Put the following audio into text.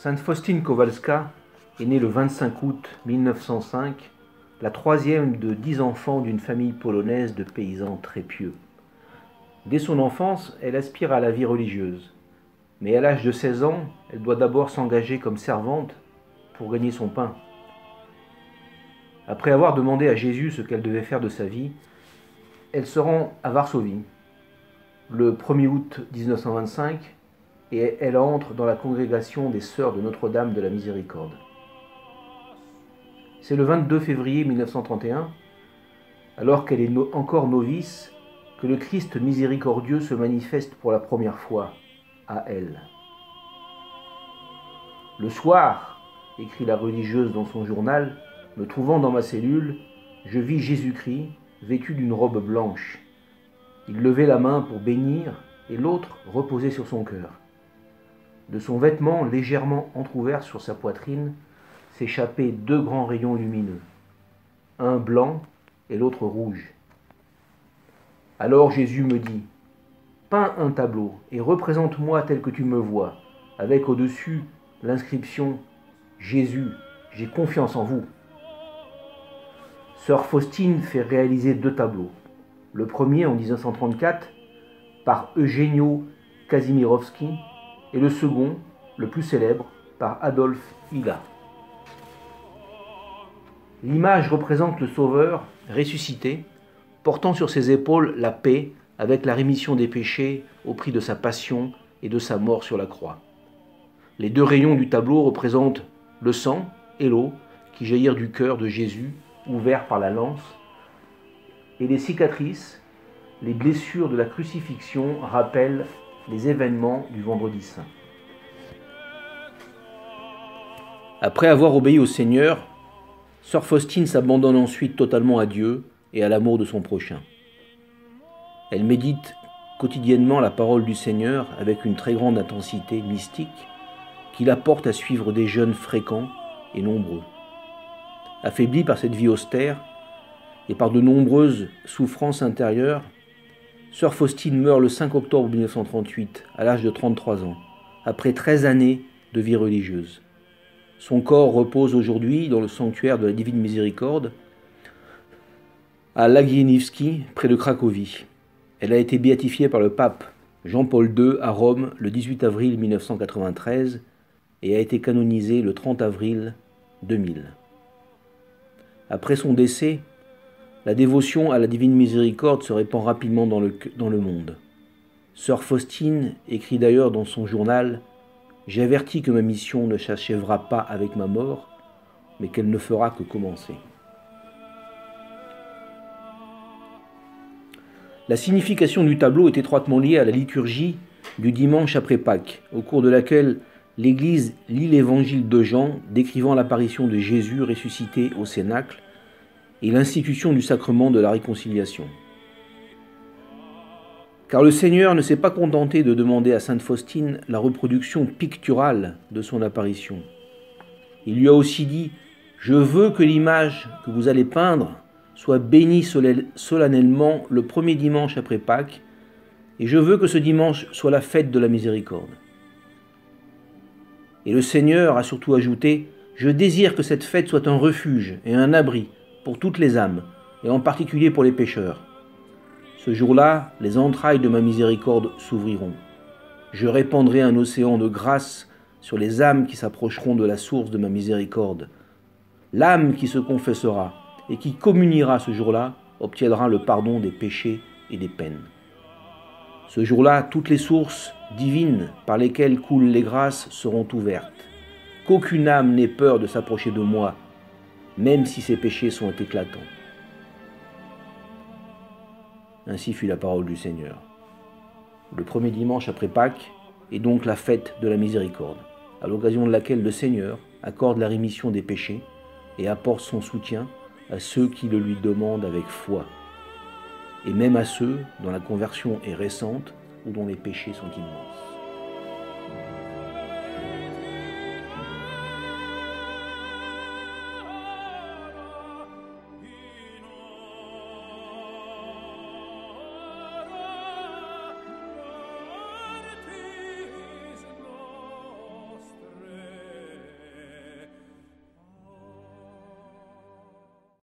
Sainte Faustine Kowalska est née le 25 août 1905, la troisième de 10 enfants d'une famille polonaise de paysans très pieux. Dès son enfance, elle aspire à la vie religieuse. Mais à l'âge de 16 ans, elle doit d'abord s'engager comme servante pour gagner son pain. Après avoir demandé à Jésus ce qu'elle devait faire de sa vie, elle se rend à Varsovie le 1er août 1925 et elle entre dans la Congrégation des Sœurs de Notre-Dame de la Miséricorde. C'est le 22 février 1931, alors qu'elle est encore novice, que le Christ miséricordieux se manifeste pour la première fois à elle. « Le soir, » écrit la religieuse dans son journal, « me trouvant dans ma cellule, je vis Jésus-Christ vêtu d'une robe blanche. Il levait la main pour bénir et l'autre reposait sur son cœur. De son vêtement légèrement entrouvert sur sa poitrine, s'échappaient deux grands rayons lumineux, un blanc et l'autre rouge. Alors Jésus me dit, « Peins un tableau et représente-moi tel que tu me vois, avec au-dessus l'inscription « Jésus, j'ai confiance en vous ». ». Sœur Faustine fait réaliser deux tableaux. Le premier en 1934 par Eugenio Kazimirovski et le second, le plus célèbre, par Adolphe Hyla. L'image représente le Sauveur ressuscité, portant sur ses épaules la paix avec la rémission des péchés au prix de sa passion et de sa mort sur la croix. Les deux rayons du tableau représentent le sang et l'eau qui jaillirent du cœur de Jésus ouvert par la lance, et les cicatrices, les blessures de la crucifixion rappellent les événements du Vendredi Saint. Après avoir obéi au Seigneur, Sœur Faustine s'abandonne ensuite totalement à Dieu et à l'amour de son prochain. Elle médite quotidiennement la parole du Seigneur avec une très grande intensité mystique qui la porte à suivre des jeûnes fréquents et nombreux. Affaiblie par cette vie austère et par de nombreuses souffrances intérieures, Sœur Faustine meurt le 5 octobre 1938 à l'âge de 33 ans, après 13 années de vie religieuse. Son corps repose aujourd'hui dans le sanctuaire de la Divine Miséricorde à Lagiewniki, près de Cracovie. Elle a été béatifiée par le pape Jean-Paul II à Rome le 18 avril 1993 et a été canonisée le 30 avril 2000. Après son décès, la dévotion à la Divine Miséricorde se répand rapidement dans le monde. Sœur Faustine écrit d'ailleurs dans son journal « J'ai averti que ma mission ne s'achèvera pas avec ma mort, mais qu'elle ne fera que commencer. » La signification du tableau est étroitement liée à la liturgie du dimanche après Pâques, au cours de laquelle l'Église lit l'évangile de Jean décrivant l'apparition de Jésus ressuscité au Cénacle et l'institution du sacrement de la réconciliation. Car le Seigneur ne s'est pas contenté de demander à Sainte Faustine la reproduction picturale de son apparition. Il lui a aussi dit « Je veux que l'image que vous allez peindre soit béni solennellement le premier dimanche après Pâques, et je veux que ce dimanche soit la fête de la miséricorde. » Et le Seigneur a surtout ajouté « Je désire que cette fête soit un refuge et un abri pour toutes les âmes, et en particulier pour les pécheurs. Ce jour-là, les entrailles de ma miséricorde s'ouvriront. Je répandrai un océan de grâce sur les âmes qui s'approcheront de la source de ma miséricorde. L'âme qui se confessera et qui communiera ce jour-là, obtiendra le pardon des péchés et des peines. Ce jour-là, toutes les sources divines par lesquelles coulent les grâces seront ouvertes. Qu'aucune âme n'ait peur de s'approcher de moi, même si ses péchés sont éclatants. » Ainsi fut la parole du Seigneur. Le premier dimanche après Pâques est donc la fête de la miséricorde, à l'occasion de laquelle le Seigneur accorde la rémission des péchés et apporte son soutien à ceux qui le lui demandent avec foi, et même à ceux dont la conversion est récente ou dont les péchés sont immenses.